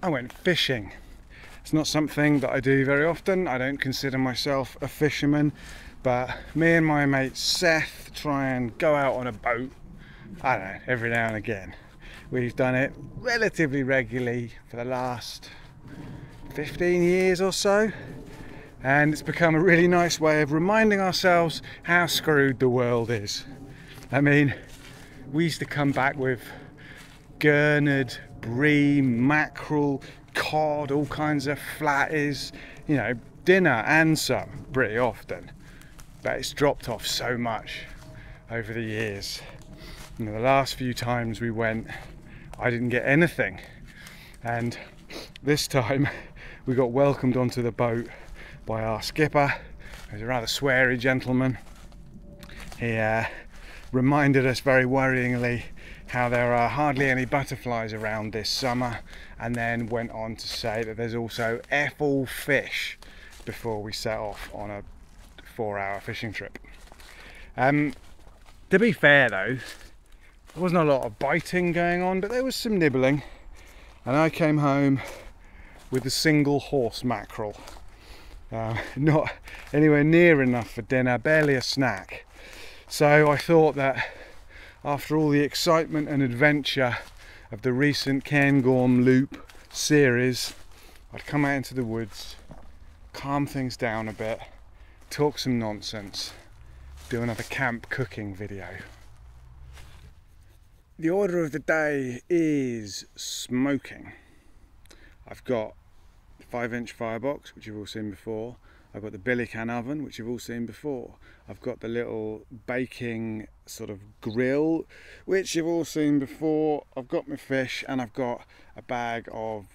I went fishing. It's not something that I do very often. I don't consider myself a fisherman, but me and my mate Seth try and go out on a boat, I don't know, every now and again. We've done it relatively regularly for the last 15 years or so, and it's become a really nice way of reminding ourselves how screwed the world is. I mean, we used to come back with gurnard, bream, mackerel, cod, all kinds of flatties, you know, dinner and some, pretty often. But it's dropped off so much over the years. You know, the last few times we went, I didn't get anything. And this time we got welcomed onto the boat by our skipper, who's a rather sweary gentleman. He reminded us very worryingly how there are hardly any butterflies around this summer, and then went on to say that there's also f-all fish before we set off on a 4-hour fishing trip. To be fair though, there wasn't a lot of biting going on, but there was some nibbling, and I came home with a single horse mackerel. Not anywhere near enough for dinner, barely a snack. So I thought that after all the excitement and adventure of the recent Cairngorm Loop series, I'd come out into the woods, calm things down a bit, talk some nonsense, do another camp cooking video. The order of the day is smoking. I've got 5-inch firebox, which you've all seen before. I've got the billy can oven, which you've all seen before. I've got the little baking sort of grill, which you've all seen before. I've got my fish, and I've got a bag of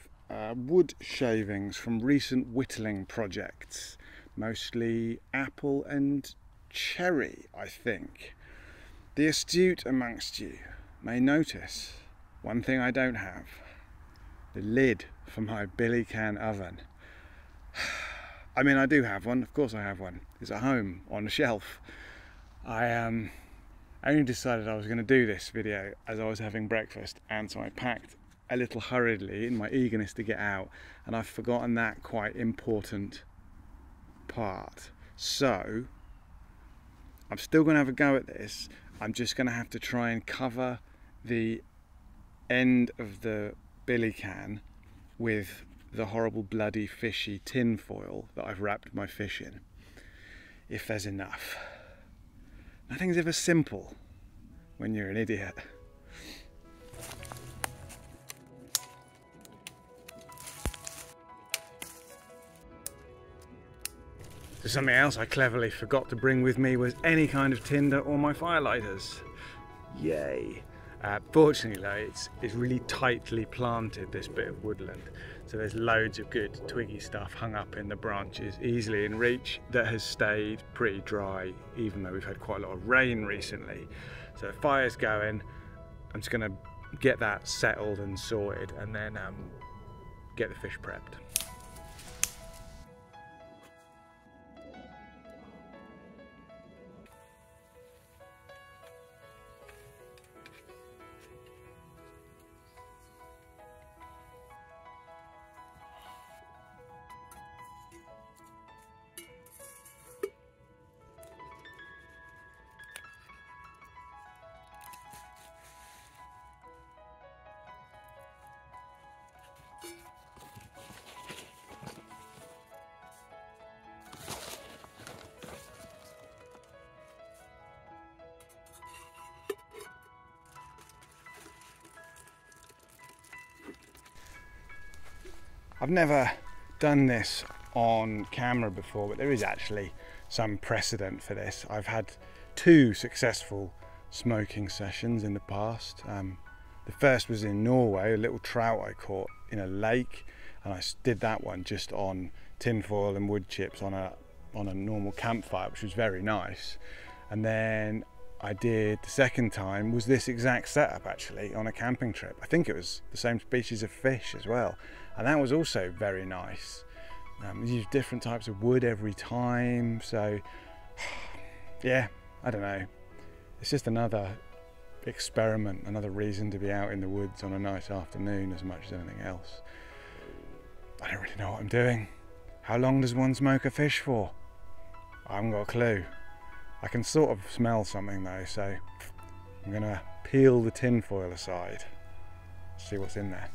wood shavings from recent whittling projects, mostly apple and cherry, I think. The astute amongst you may notice one thing I don't have: the lid for my billy can oven. I mean, I do have one, of course I have one. It's at home on a shelf. I only decided I was going to do this video as I was having breakfast, and so I packed a little hurriedly in my eagerness to get out, and I've forgotten that quite important part. So I'm still going to have a go at this. I'm just going to have to try and cover the end of the billy can with the horrible bloody fishy tin foil that I've wrapped my fish in, if there's enough. Nothing's ever simple when you're an idiot. So something else I cleverly forgot to bring with me was any kind of tinder or my firelighters. Yay. Fortunately though, it's really tightly planted, this bit of woodland, so there's loads of good twiggy stuff hung up in the branches, easily in reach, that has stayed pretty dry even though we've had quite a lot of rain recently. So the fire's going. I'm just going to get that settled and sorted, and then get the fish prepped. I've never done this on camera before, but there is actually some precedent for this. I've had 2 successful smoking sessions in the past. The first was in Norway, a little trout I caught in a lake, and I did that one just on tinfoil and wood chips on a normal campfire, which was very nice. And then I did the second time was this exact setup, actually, on a camping trip. I think it was the same species of fish as well. And that was also very nice. You use different types of wood every time, so yeah, I don't know. It's just another experiment, another reason to be out in the woods on a nice afternoon as much as anything else. I don't really know what I'm doing. How long does one smoke a fish for? I haven't got a clue. I can sort of smell something though, so I'm gonna peel the tin foil aside, see what's in there.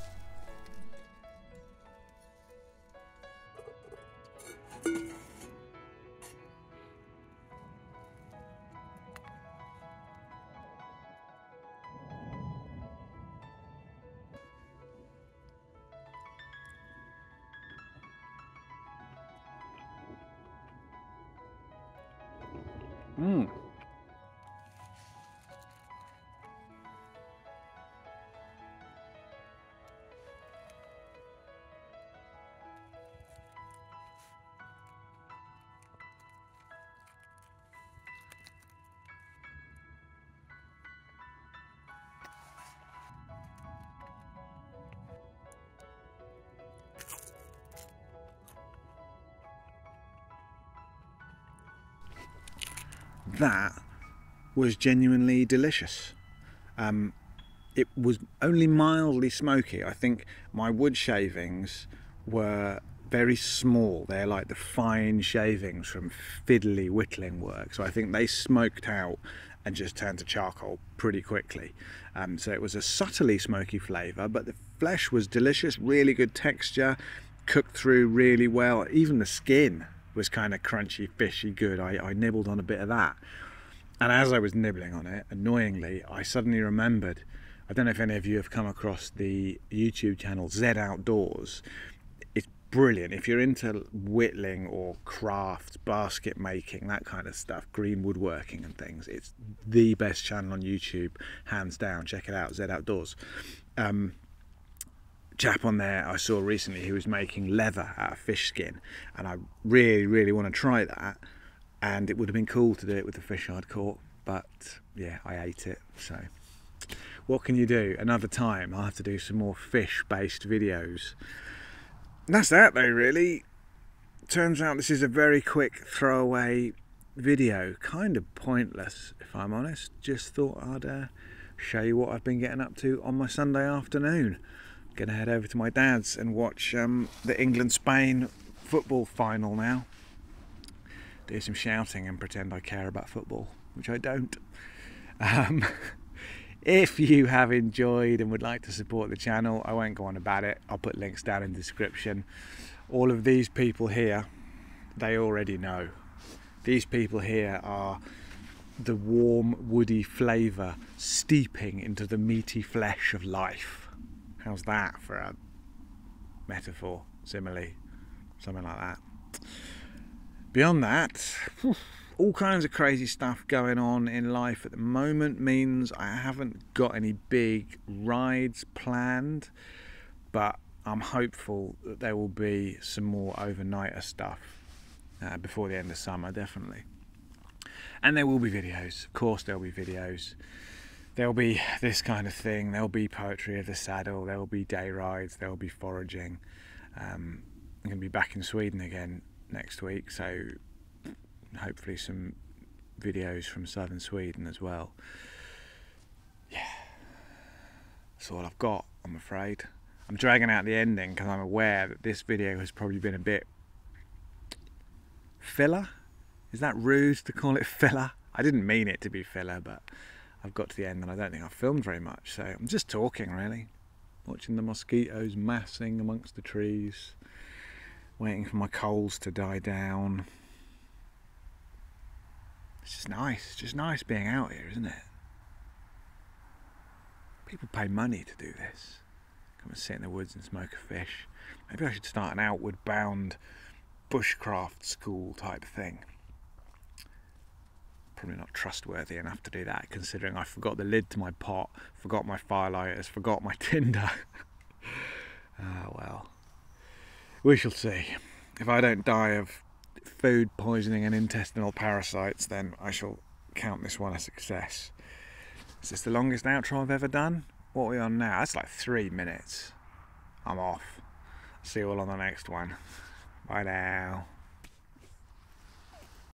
Mmm. That was genuinely delicious. It was only mildly smoky. I think my wood shavings were very small. They're like the fine shavings from fiddly whittling work. So I think they smoked out and just turned to charcoal pretty quickly. So it was a subtly smoky flavour, but the flesh was delicious, really good texture, cooked through really well. Even the skin was kind of crunchy, fishy good. I nibbled on a bit of that, and as I was nibbling on it, annoyingly, I suddenly remembered, I don't know if any of you have come across the YouTube channel Z Outdoors. It's brilliant. If you're into whittling or crafts, basket making, that kind of stuff, green woodworking and things, it's the best channel on YouTube, hands down. Check it out, Z Outdoors. Chap on there I saw recently who was making leather out of fish skin, and I really want to try that, and it would have been cool to do it with the fish I'd caught, but yeah, I ate it, so what can you do? Another time I'll have to do some more fish based videos. And that's that though, really. Turns out this is a very quick throwaway video, kind of pointless if I'm honest. Just thought I'd show you what I've been getting up to on my Sunday afternoon. Gonna head over to my dad's and watch the England-Spain football final now. Do some shouting and pretend I care about football, which I don't. If you have enjoyed and would like to support the channel, I won't go on about it. I'll put links down in the description. All of these people here, they already know. These people here are the warm, woody flavour steeping into the meaty flesh of life. How's that for a metaphor, simile, something like that? Beyond that, all kinds of crazy stuff going on in life at the moment means I haven't got any big rides planned, but I'm hopeful that there will be some more overnighter stuff before the end of summer, definitely. And there will be videos, of course there'll be videos. There'll be this kind of thing, there'll be poetry of the saddle, there'll be day rides, there'll be foraging. I'm going to be back in Sweden again next week, so hopefully some videos from southern Sweden as well. Yeah, that's all I've got, I'm afraid. I'm dragging out the ending because I'm aware that this video has probably been a bit filler. Is that rude to call it filler? I didn't mean it to be filler, but I've got to the end and I don't think I've filmed very much, so I'm just talking really. Watching the mosquitoes massing amongst the trees, waiting for my coals to die down. It's just nice. It's just nice being out here, isn't it? People pay money to do this. Come and sit in the woods and smoke a fish. Maybe I should start an outward bound bushcraft school type thing. Probably not trustworthy enough to do that, considering I forgot the lid to my pot, forgot my firelighters, forgot my tinder. Well, we shall see. If I don't die of food poisoning and intestinal parasites, then I shall count this one a success. Is this the longest outro I've ever done? What are we on now? That's like 3 minutes. I'm off. See you all on the next one. Bye now.